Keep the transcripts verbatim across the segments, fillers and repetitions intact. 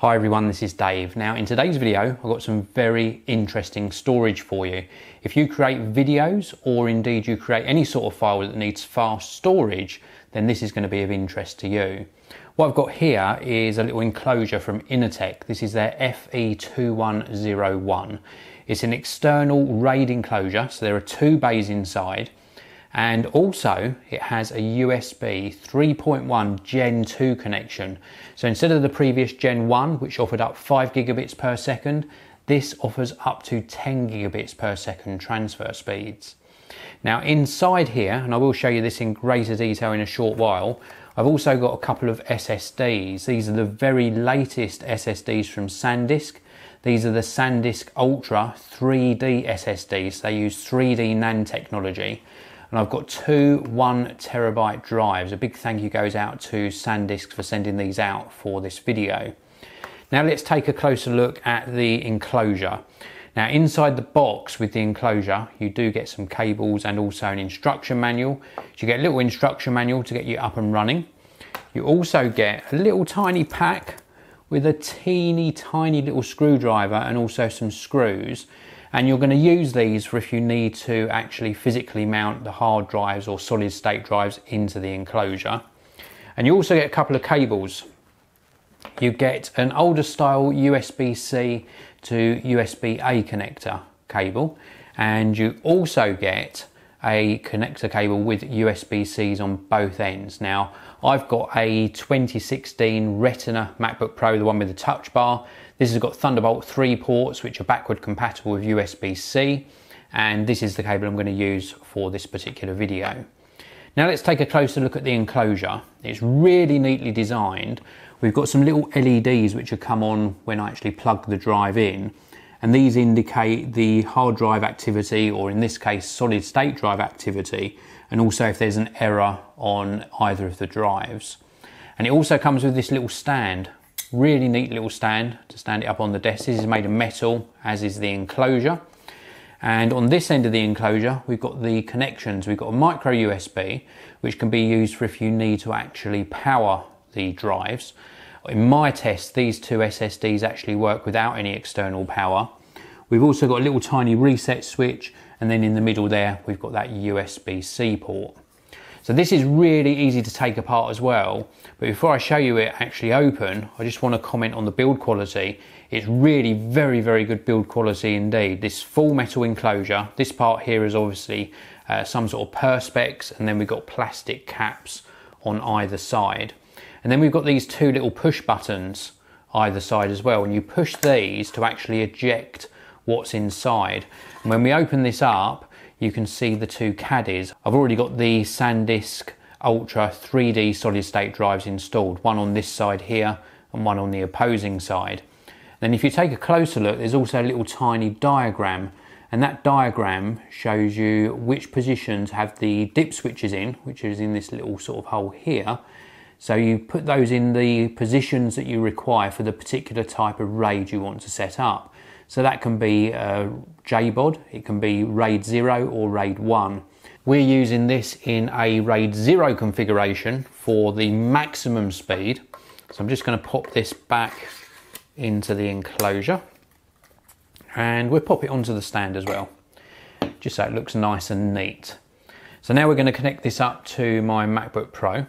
Hi everyone, this is Dave. Now in today's video, I've got some very interesting storage for you. If you create videos or indeed you create any sort of file that needs fast storage, then this is going to be of interest to you. What I've got here is a little enclosure from Inateck. This is their F E two one zero one. It's an external RAID enclosure, so there are two bays inside. And also it has a U S B three point one Gen two connection. So instead of the previous Gen one, which offered up five gigabits per second, this offers up to ten gigabits per second transfer speeds. Now inside here, and I will show you this in greater detail in a short while, I've also got a couple of S S Ds. These are the very latest S S Ds from SanDisk. These are the SanDisk Ultra three D S S Ds. They use three D NAND technology. And I've got two one terabyte drives. A big thank you goes out to SanDisk for sending these out for this video. Now let's take a closer look at the enclosure. Now inside the box with the enclosure, you do get some cables and also an instruction manual. So you get a little instruction manual to get you up and running. You also get a little tiny pack with a teeny tiny little screwdriver and also some screws. And you're going to use these for if you need to actually physically mount the hard drives or solid state drives into the enclosure. And you also get a couple of cables. You get an older style U S B C to U S B A connector cable, and you also get a connector cable with U S B Cs on both ends. Now I've got a twenty sixteen Retina MacBook Pro, the one with the touch bar. This has got Thunderbolt three ports, which are backward compatible with U S B C, and this is the cable I'm going to use for this particular video. Now let's take a closer look at the enclosure. It's really neatly designed. We've got some little L E Ds which will come on when I actually plug the drive in, and these indicate the hard drive activity, or in this case solid state drive activity, and also if there's an error on either of the drives. And it also comes with this little stand, really neat little stand to stand it up on the desk. This is made of metal, as is the enclosure. And on this end of the enclosure, we've got the connections. We've got a micro U S B, which can be used for if you need to actually power the drives. In my test, these two S S Ds actually work without any external power. We've also got a little tiny reset switch, and then in the middle there, we've got that U S B C port. So this is really easy to take apart as well. But before I show you it actually open, I just want to comment on the build quality. It's really very, very good build quality indeed. This full metal enclosure, this part here is obviously uh, some sort of perspex, and then we've got plastic caps on either side. And then we've got these two little push buttons either side as well, and you push these to actually eject what's inside. And when we open this up, you can see the two caddies. I've already got the SanDisk Ultra three D solid state drives installed, one on this side here and one on the opposing side. Then if you take a closer look, there's also a little tiny diagram, and that diagram shows you which positions have the dip switches in, which is in this little sort of hole here. So you put those in the positions that you require for the particular type of RAID you want to set up. So that can be uh, J BOD, it can be RAID zero or RAID one. We're using this in a RAID zero configuration for the maximum speed. So I'm just going to pop this back into the enclosure, and we'll pop it onto the stand as well, just so it looks nice and neat. So now we're going to connect this up to my MacBook Pro.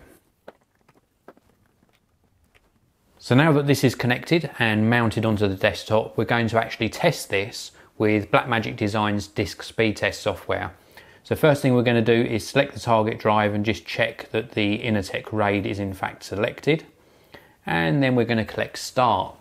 So now that this is connected and mounted onto the desktop, we're going to actually test this with Blackmagic Design's Disk Speed Test software. So first thing we're going to do is select the target drive and just check that the Inateck RAID is in fact selected. And then we're going to click Start.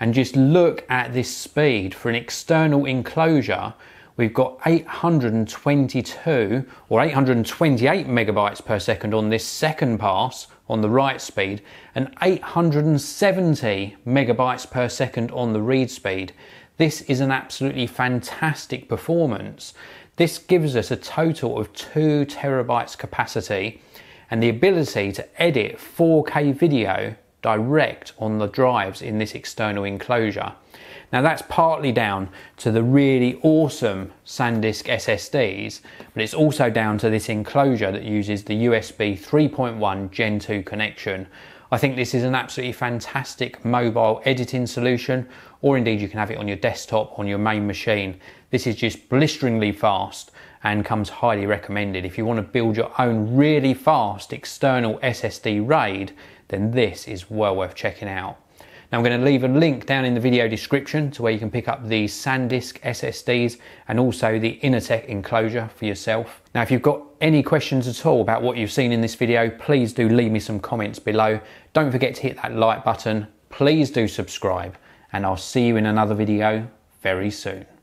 And just look at this speed. For an external enclosure, we've got eight hundred twenty-two or eight hundred twenty-eight megabytes per second on this second pass on the write speed, and eight hundred seventy megabytes per second on the read speed. This is an absolutely fantastic performance. This gives us a total of two terabytes capacity and the ability to edit four K video direct on the drives in this external enclosure. Now that's partly down to the really awesome SanDisk S S Ds, but it's also down to this enclosure that uses the U S B three point one Gen two connection. I think this is an absolutely fantastic mobile editing solution, or indeed you can have it on your desktop, on your main machine. This is just blisteringly fast and comes highly recommended. If you want to build your own really fast external S S D RAID, then this is well worth checking out. Now I'm going to leave a link down in the video description to where you can pick up the SanDisk S S Ds and also the Inateck enclosure for yourself. Now if you've got any questions at all about what you've seen in this video, please do leave me some comments below. Don't forget to hit that like button, please do subscribe, and I'll see you in another video very soon.